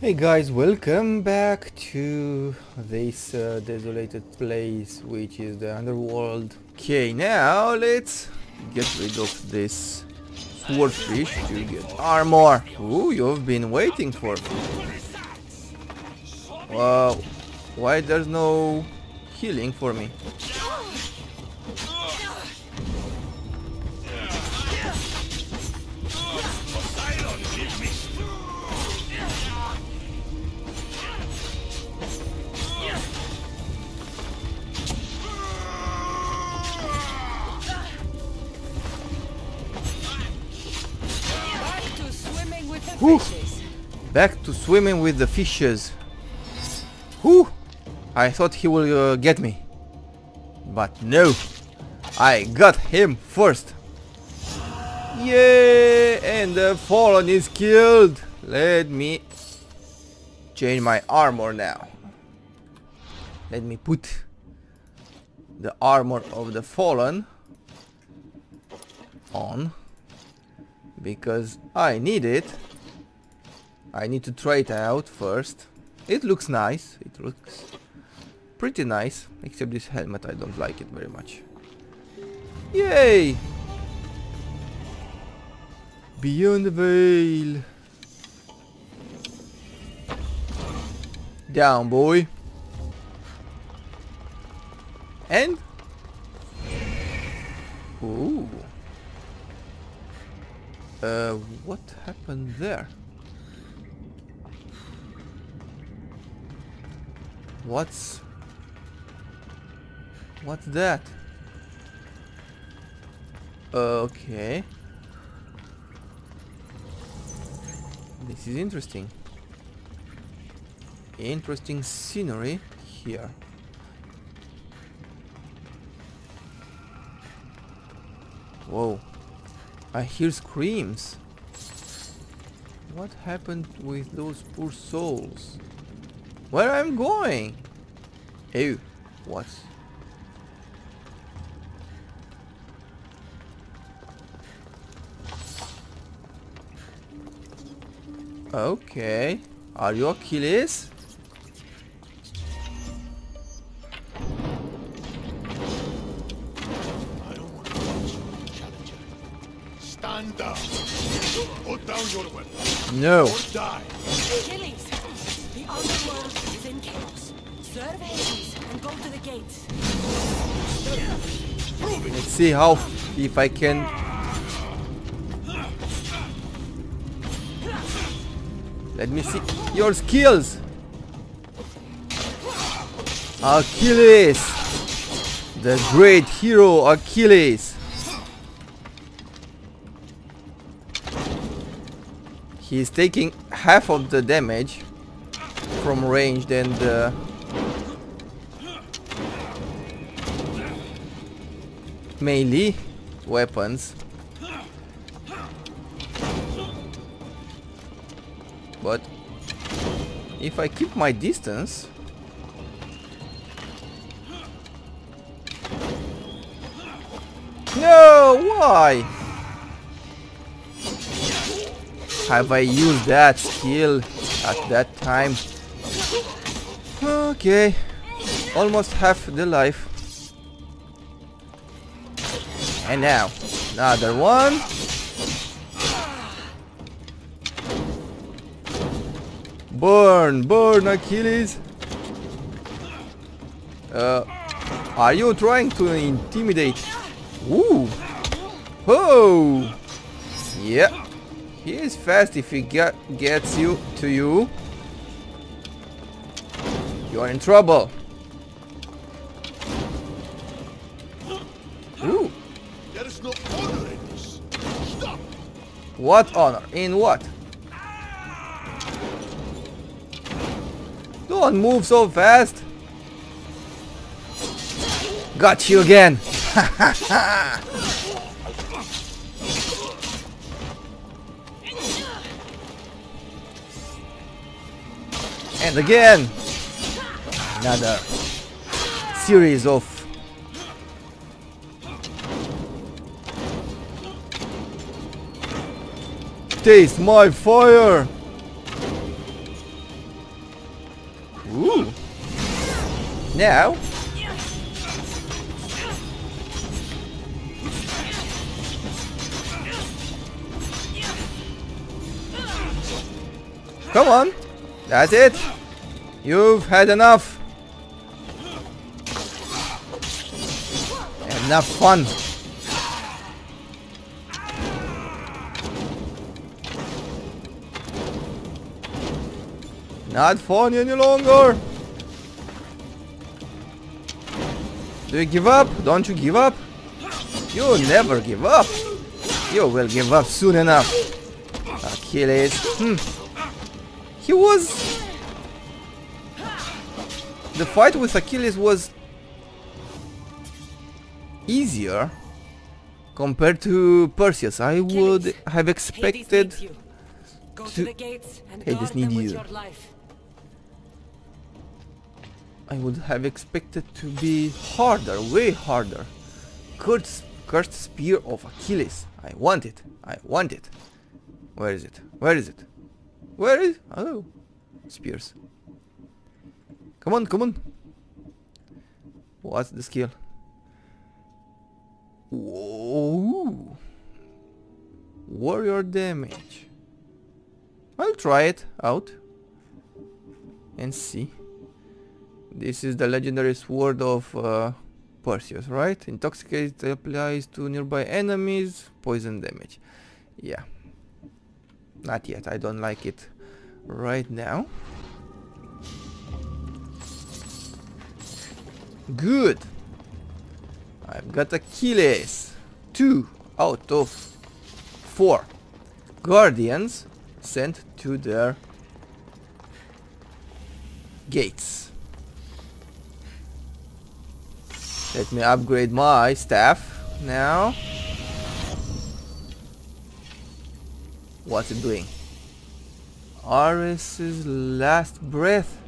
Hey guys, welcome back to this desolated place, which is the underworld. Okay, now let's get rid of this swordfish to get armor. Ooh, you've been waiting for me. Wow, why there's no healing for me? Whew. Back to swimming with the fishes. Whew. I thought he will get me, but no, I got him first. Yeah, and the fallen is killed. Let me change my armor now. Let me put the armor of the fallen on, because I need it. I need to try it out first. It looks nice. It looks pretty nice. Except this helmet, I don't like it very much. Yay! Beyond the veil. Down, boy. And... ooh. What happened there? What's that? Okay. This is interesting. Interesting scenery here. Whoa. I hear screams. What happened with those poor souls? Where I'm going? Ew, what? Okay, are you Achilles? I don't want to watch you, challenger. Stand up. Put down your weapon. No. Or die. Achilles. The underworld is in chaos. Serve Hades and go to the gates. Let's see how, if I can. Let me see your skills. Achilles, the great hero Achilles. He is taking half of the damage from range, and melee weapons, but if I keep my distance, no, why have I used that skill at that time? Okay, almost half the life. And now, another one. Burn, burn, Achilles. Are you trying to intimidate? Ooh. Oh. Yeah. He is fast if he gets you to you. You're in trouble. Ooh. There is no honor in this. Stop. What honor? In what? Don't move so fast. Got you again. Ha ha ha. And again. Another series of taste my fire. Ooh. Now. Come on. That's it. You've had enough. Enough fun. Not fun any longer. Do you give up? Don't you give up? You never give up. You will give up soon enough. Achilles. He was... The fight with Achilles was easier compared to Perseus. I would have expected to... Hades need you. I would have expected to be harder, way harder. Cursed spear of Achilles. I want it. I want it. Where is it? Where is it? Where is it? Oh, spears. Come on, come on. What's the skill? Whoa. Warrior damage. I'll try it out and see. This is the legendary sword of Perseus, right? Intoxicate applies to nearby enemies, poison damage. Yeah. Not yet, I don't like it right now. Good. I've got Achilles. 2 out of 4 guardians sent to their gates. Let me upgrade my staff now. What's it doing? Ares's last breath.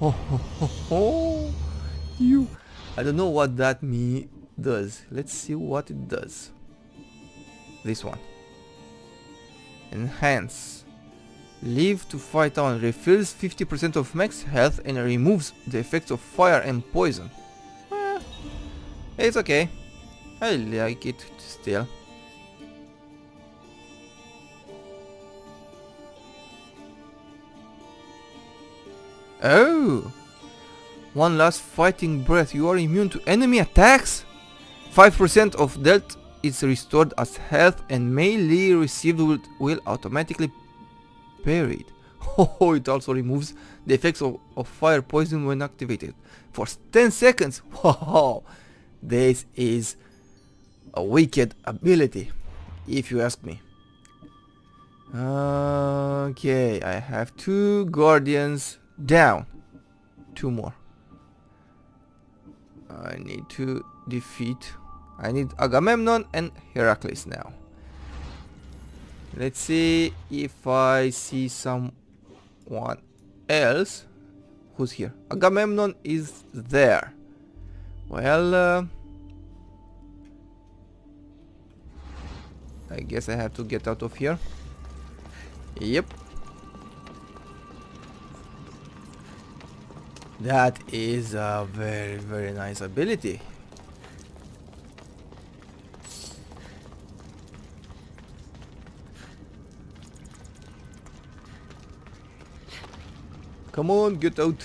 Ho ho ho ho. You. I don't know what that me does. Let's see what it does. This one. Enhance. Live to fight on. Refills 50% of max health and removes the effects of fire and poison. It's okay. I like it still. Oh! One last fighting breath. You are immune to enemy attacks? 5% of death is restored as health and melee received will automatically buried. Oh, it also removes the effects of fire poison when activated for 10 seconds. Wow, this is a wicked ability, if you ask me. Okay, I have 2 guardians down. 2 more. I need to defeat. I need Agamemnon and Heracles now. Let's see if I see someone else. Who's here? Agamemnon is there. Well, I guess I have to get out of here. Yep. That is a very, very nice ability. Come on, get out.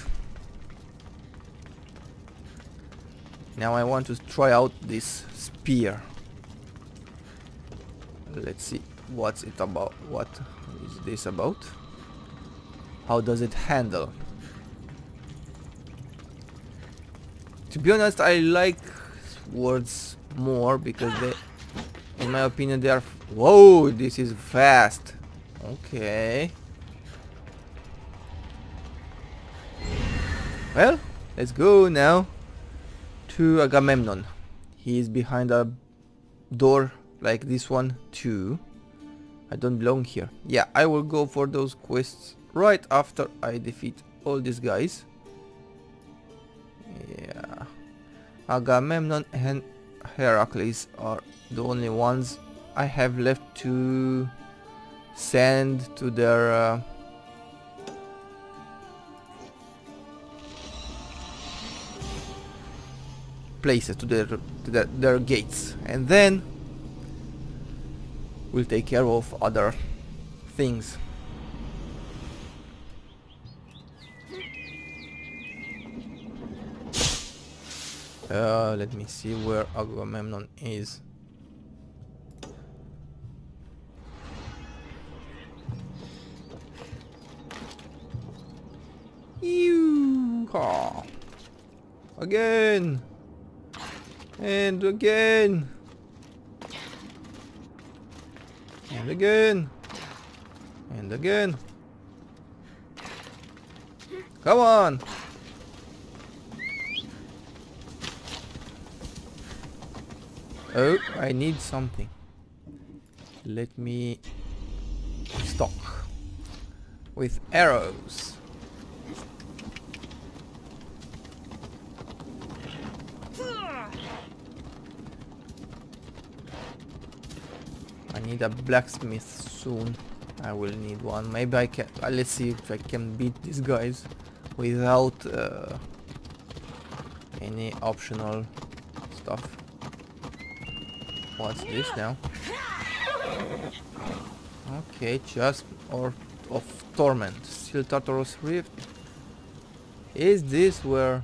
Now I want to try out this spear. Let's see what's it about. What is this about? How does it handle? To be honest, I like swords more because they, in my opinion, they are... Whoa, this is fast. Okay. Well, let's go now to Agamemnon. He is behind a door like this one too. I don't belong here. Yeah, I will go for those quests right after I defeat all these guys. Yeah. Agamemnon and Heracles are the only ones I have left to send to their places, to their gates, and then we'll take care of other things. Let me see where Agamemnon is. Ew-ha. Again and again and again and again. Come on. Oh, I need something. Let me stock with arrows. I need a blacksmith soon. I will need one. Maybe I can. Let's see if I can beat these guys without any optional stuff. What's this now? Okay, just or of torment. Still Tartarus Rift. Is this where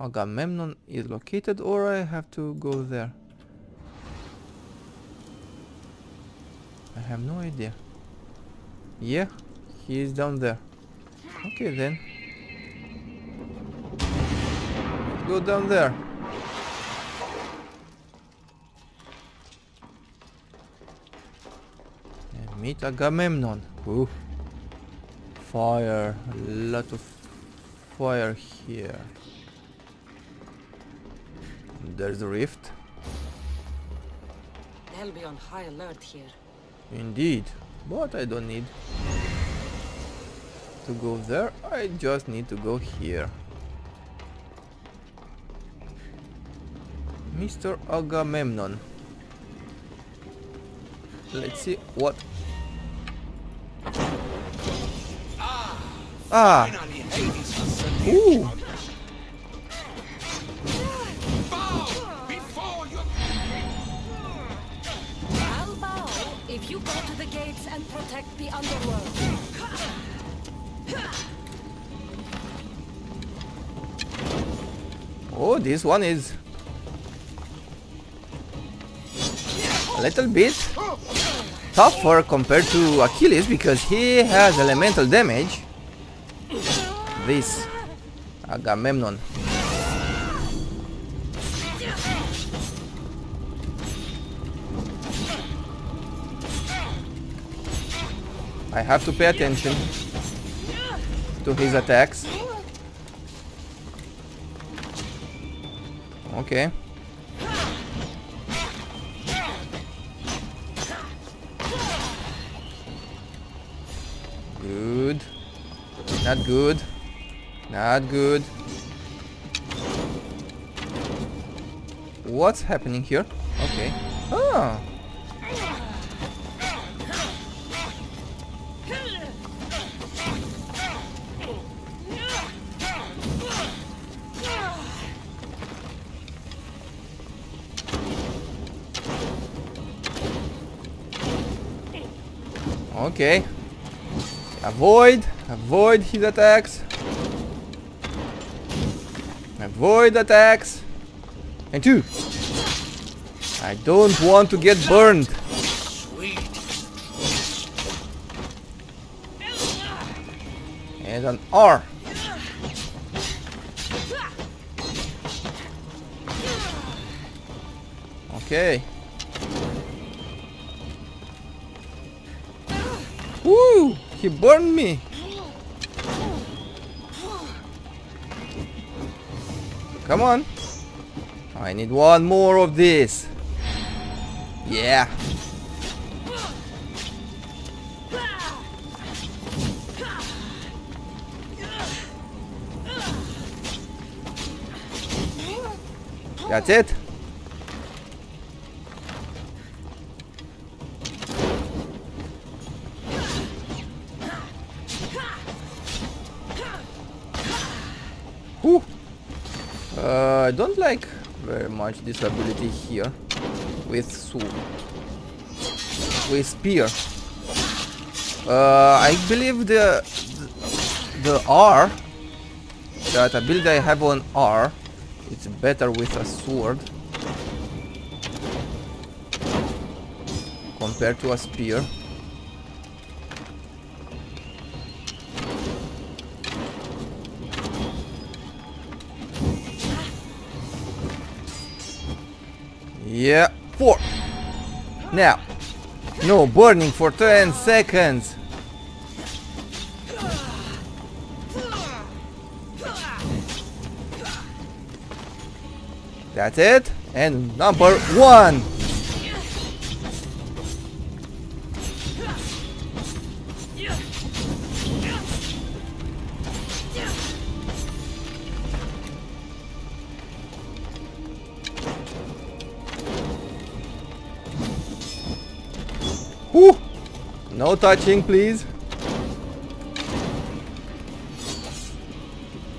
Agamemnon is located, or I have to go there? I have no idea. Yeah, he is down there. Okay then. Let's go down there. Meet Agamemnon. Ooh. Fire. A lot of fire here. There's the rift. They'll be on high alert here. Indeed. But I don't need to go there. I just need to go here. Mr. Agamemnon. Let's see what... Ah! Ooh! I'll bow if you go to the gates and protect the underworld. Oh, this one is a little bit tougher compared to Achilles because he has elemental damage. This Agamemnon. I have to pay attention to his attacks. Okay. Good. Not good. Not good. What's happening here? Okay. Oh. Okay. Avoid his attacks. Avoid attacks. And two. I don't want to get burned. And an R. Okay. Woo! He burned me. Come on. I need one more of this. Yeah. That's it. I don't like very much this ability here with sword, with spear. I believe the R, that ability I have on R, it's better with a sword compared to a spear. Yeah, 4. Now, no burning for 10 seconds. That's it. And number 1. Whew. No touching, please.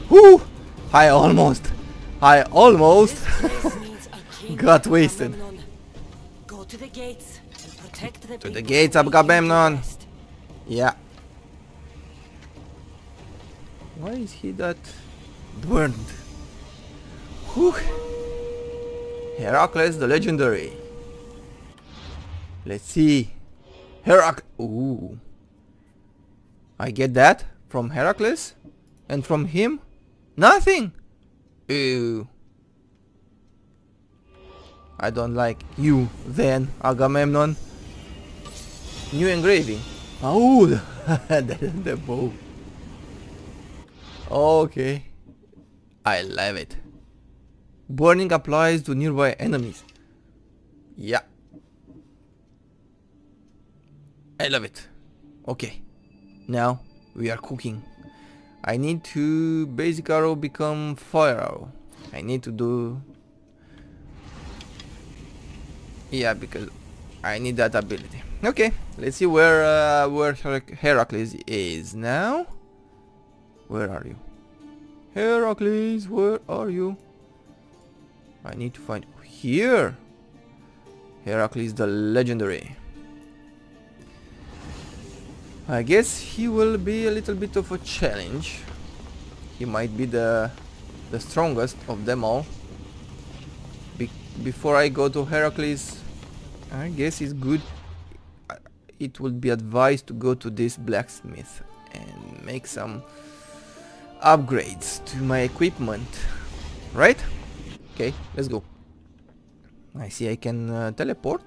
Whew. I almost got wasted. Go to the gates and protect the Agamemnon. Yeah. Why is he that burned? Whew. Heracles the legendary. Let's see. Heracles. Ooh. I get that from Heracles and from him? Nothing. Ew. I don't like you then, Agamemnon. New engraving. Oh, the bow. Okay. I love it. Burning applies to nearby enemies. Yeah. I love it. Okay. Now we are cooking. I need to basic arrow become fire arrow. I need to do... yeah, because I need that ability. Okay, let's see where Heracles is now. Where are you? Heracles, where are you? I need to find... here! Heracles the legendary. I guess he will be a little bit of a challenge. He might be the strongest of them all. Before I go to Heracles, I guess it's good, it would be advised to go to this blacksmith and make some upgrades to my equipment, right? Okay, let's go. I see I can teleport,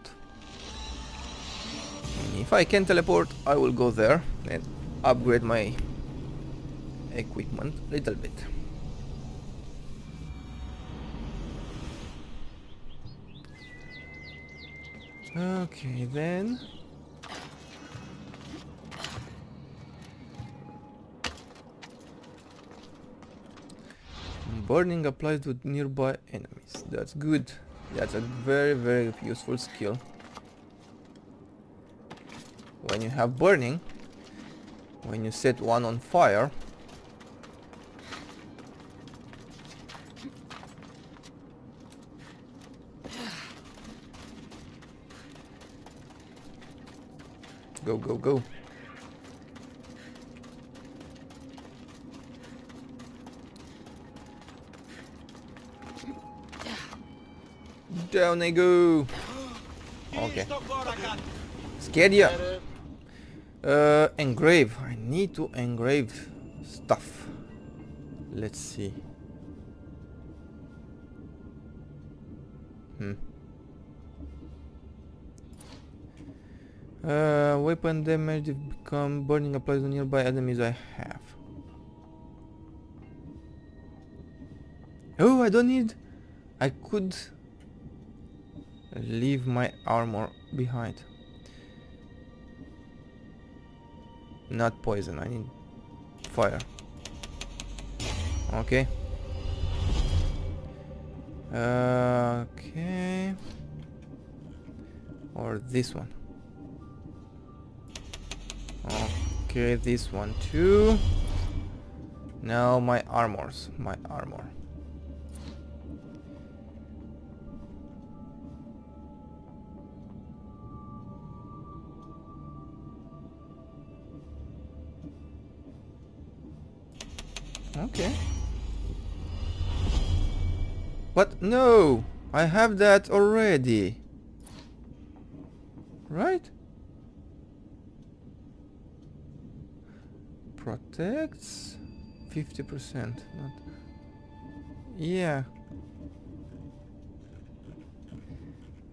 and if I can teleport I will go there and upgrade my equipment a little bit. Okay, then. Burning applies to nearby enemies. That's good. That's a very, very useful skill. When you have burning, when you set one on fire, go, go, go. Down they go. Okay. Scared ya. Engrave. I need to engrave stuff. Let's see. Weapon damage become burning applies to nearby enemies I have. Oh, I don't need... I could leave my armor behind. Not poison, I need fire. Okay. Okay. Or this one. Okay, this one too. Now my armor. Okay. What? No! I have that already. Right? Protects 50%. Not. Yeah.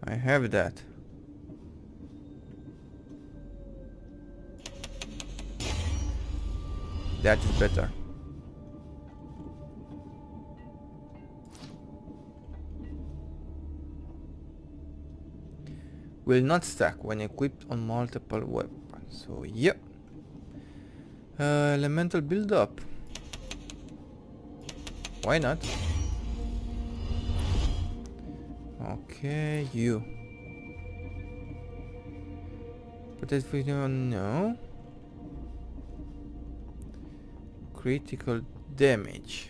I have that. That is better. Will not stack when equipped on multiple weapons. So yep. Elemental build up. Why not? Okay, you. Protect for you, no. Critical damage.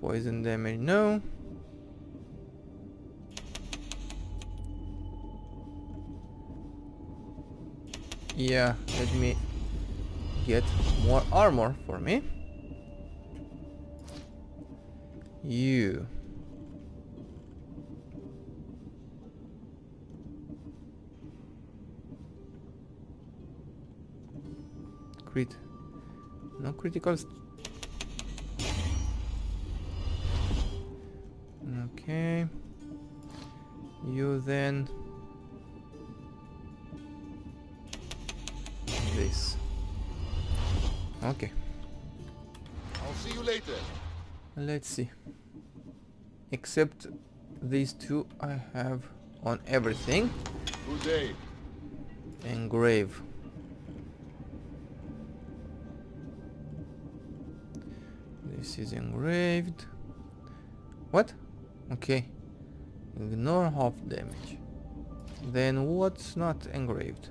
Poison damage, no. Yeah, let me get more armor for me. You. Crit. No criticals. Okay. You then. This. Okay. I'll see you later. Let's see. Except these two I have on everything. Good day. Engrave. This is engraved. What? Okay. Ignore half damage. Then what's not engraved?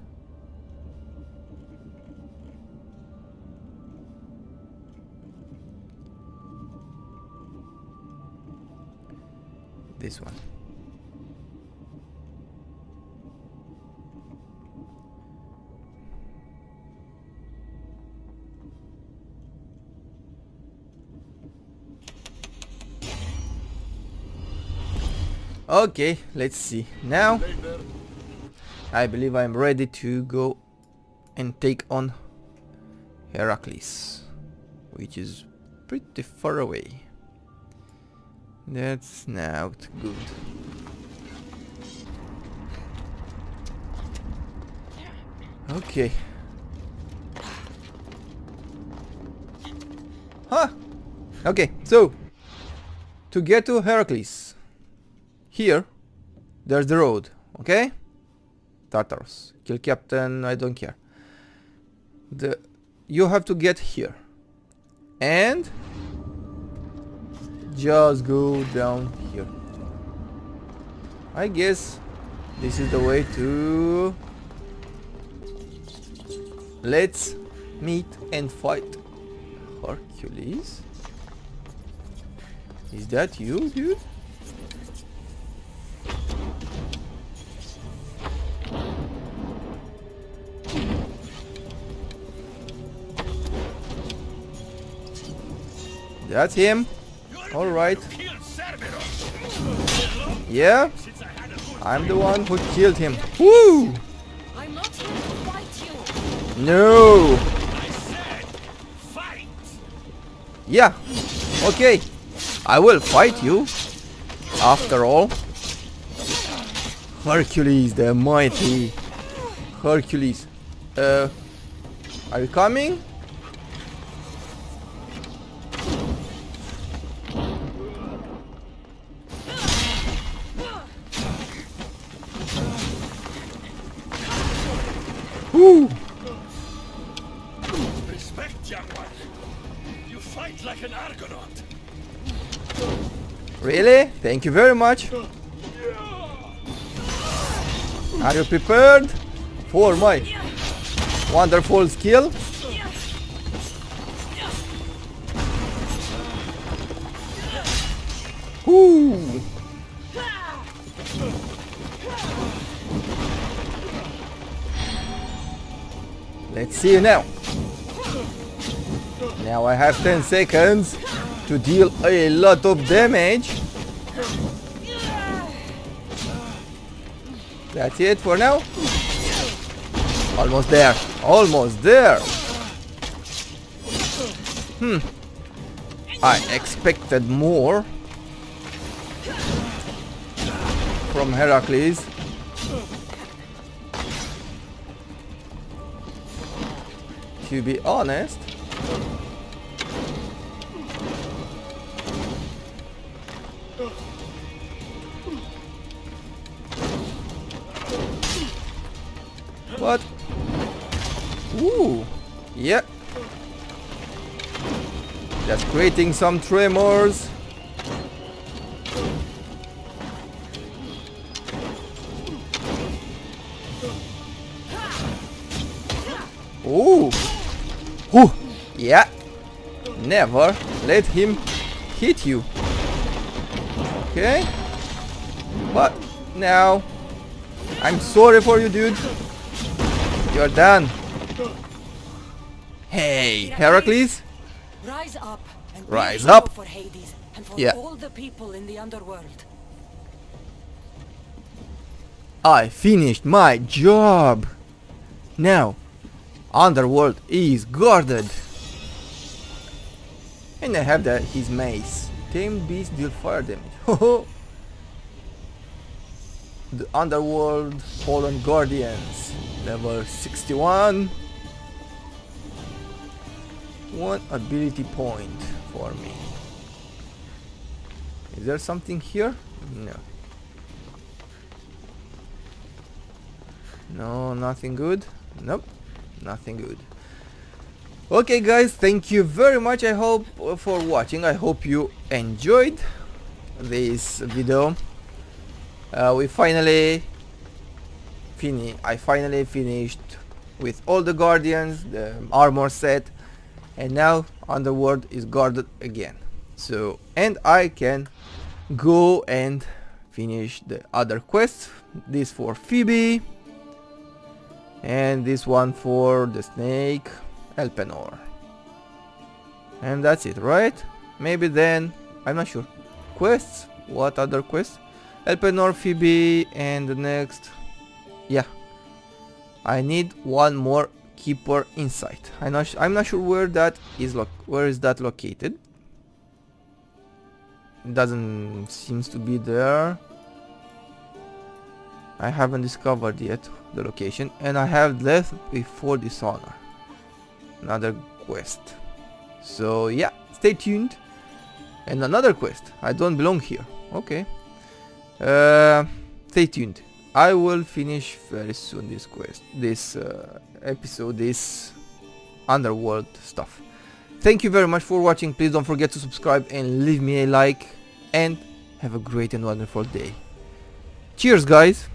This one. Okay, let's see. Now I believe I'm ready to go and take on Heracles, which is pretty far away. That's not good. Okay. Huh! Okay, so to get to Heracles, here, there's the road, okay? Tartarus, kill captain, I don't care. You have to get here. And just go down here. I guess this is the way to... Let's meet and fight Hercules. Is that you, dude? That's him. All right. Yeah, I'm the one who killed him. Woo! I'm not here to fight you. No. I said, fight. Yeah. Okay. I will fight you. After all, Hercules, the mighty Hercules. Are you coming? Really? Thank you very much. Are you prepared for my wonderful skill? Ooh. Let's see now. Now I have 10 seconds to deal a lot of damage. That's it for now. Almost there. Almost there. I expected more from Heracles. To be honest, what? Ooh, yeah. Just creating some tremors. Ooh. Ooh. Yeah. Never let him hit you. Okay. But now, I'm sorry for you, dude. You're done. Hey, Heracles. Rise up and rise up for Hades and for all the people in the underworld. I finished my job. Now, underworld is guarded, and I have his mace. 10 beasts deal fire damage. The underworld fallen guardians, level 61. One ability point for me. Is there something here? No. No, nothing good. Nope, nothing good. Okay guys, thank you very much. I hope for watching. I hope you enjoyed this video. I finally finished with all the guardians, the armor set. And now underworld is guarded again, so and I can go and finish the other quests. This for Phoebe and this one for the snake Elpenor, and that's it, right? Maybe then, I'm not sure. Quests? What other quests? Elpenor, Phoebe, and the next, yeah, I need one more Keeper Insight. I'm not sure where that is. Where is that located? It doesn't seems to be there. I haven't discovered yet the location, and I have left before dishonor. Another quest. So yeah, stay tuned. And another quest. I don't belong here. Okay. Stay tuned. I will finish very soon this quest, this episode, this underworld stuff. Thank you very much for watching. Please don't forget to subscribe and leave me a like, and have a great and wonderful day. Cheers guys!